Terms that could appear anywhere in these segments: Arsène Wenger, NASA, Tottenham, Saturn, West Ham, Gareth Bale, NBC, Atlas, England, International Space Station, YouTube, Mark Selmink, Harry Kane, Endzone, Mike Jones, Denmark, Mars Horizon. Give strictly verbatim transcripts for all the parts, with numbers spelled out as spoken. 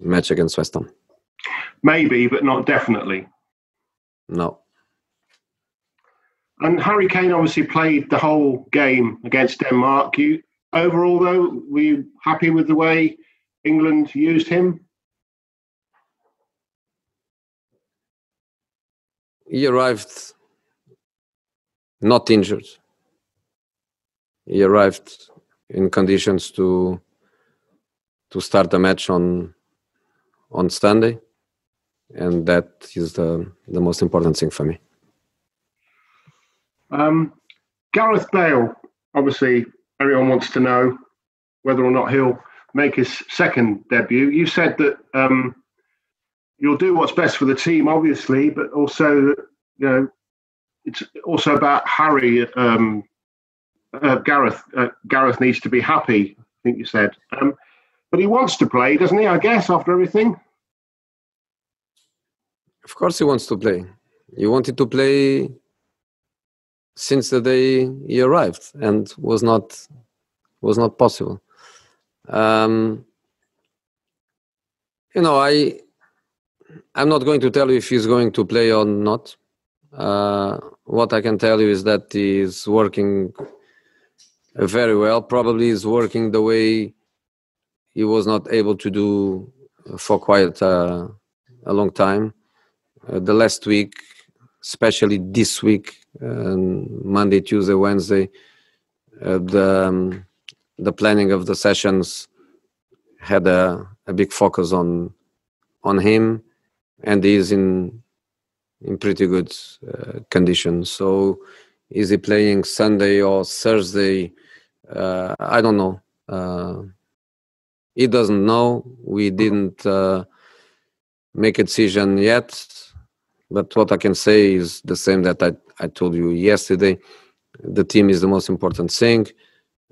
match against West Ham. Maybe, but not definitely. No. And Harry Kane obviously played the whole game against Denmark. You overall, though, were you happy with the way England used him? He arrived not injured. He arrived in conditions to to start the match on on Sunday, and that is the the most important thing for me. Um, Gareth Bale, obviously, everyone wants to know whether or not he'll make his second debut. You said that um, you'll do what's best for the team, obviously, but also, you know, it's also about Harry. Um, uh, Gareth, uh, Gareth needs to be happy, I think you said. Um, but he wants to play, doesn't he, I guess, after everything? Of course he wants to play. He wanted to play since the day he arrived, and was not was not possible. Um, you know, I I'm not going to tell you if he's going to play or not. Uh, what I can tell you is that he's working very well. Probably he's working the way he was not able to do for quite a, a long time. Uh, the last week, especially this week, and Monday, Tuesday, Wednesday, uh, the um, the planning of the sessions had a, a big focus on on him, and he's in in pretty good uh, condition. So, is he playing Sunday or Thursday? Uh, I don't know. Uh, he doesn't know. We didn't uh, make a decision yet. But what I can say is the same that I, I told you yesterday. The team is the most important thing.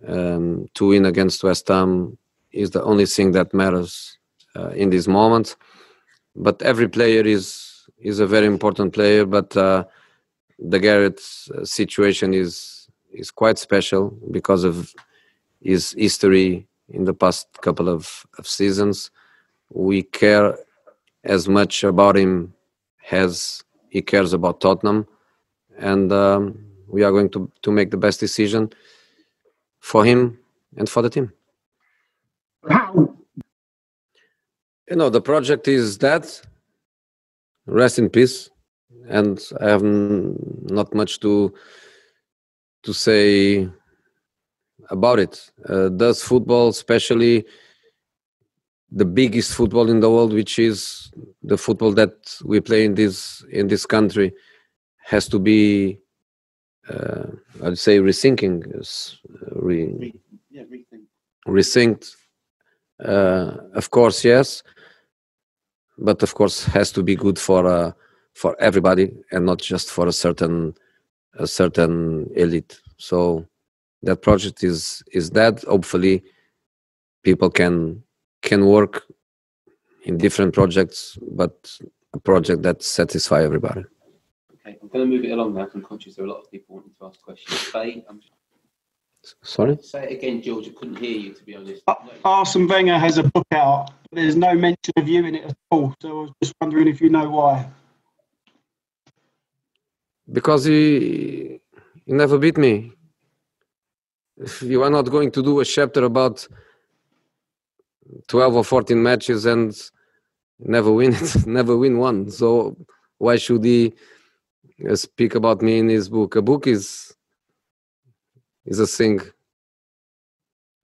Um, to win against West Ham is the only thing that matters uh, in this moment. But every player is is a very important player. But uh, the Gareth situation is is quite special because of his history in the past couple of, of seasons. We care as much about him as he cares about Tottenham, and um, we are going to, to make the best decision for him and for the team. Wow. You know, the project is that, rest in peace, and I have not much to to say about it. Uh, does football, especially the biggest football in the world, which is the football that we play in this in this country, has to be, uh, I'd say, rethinking, re, yeah, rethink. rethinked. Uh, of course, yes, but of course has to be good for uh, for everybody and not just for a certain a certain elite. So that project is is that. Hopefully, people can. can work in different projects, but a project that satisfies everybody. Okay, I'm going to move it along now. I'm conscious there are a lot of people wanting to ask questions. Say, I'm... Sorry? Say it again, George. I couldn't hear you, to be honest. Uh, no. Arsène Wenger has a book out, but there's no mention of you in it at all. So I was just wondering if you know why. Because he, he never beat me. You are not going to do a chapter about twelve or fourteen matches and never win it, never win one. So why should he speak about me in his book? A book is is a thing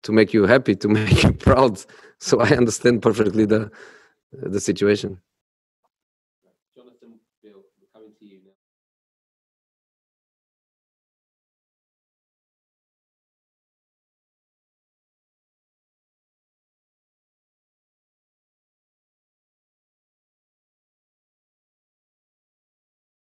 to make you happy, to make you proud. So I understand perfectly the the situation.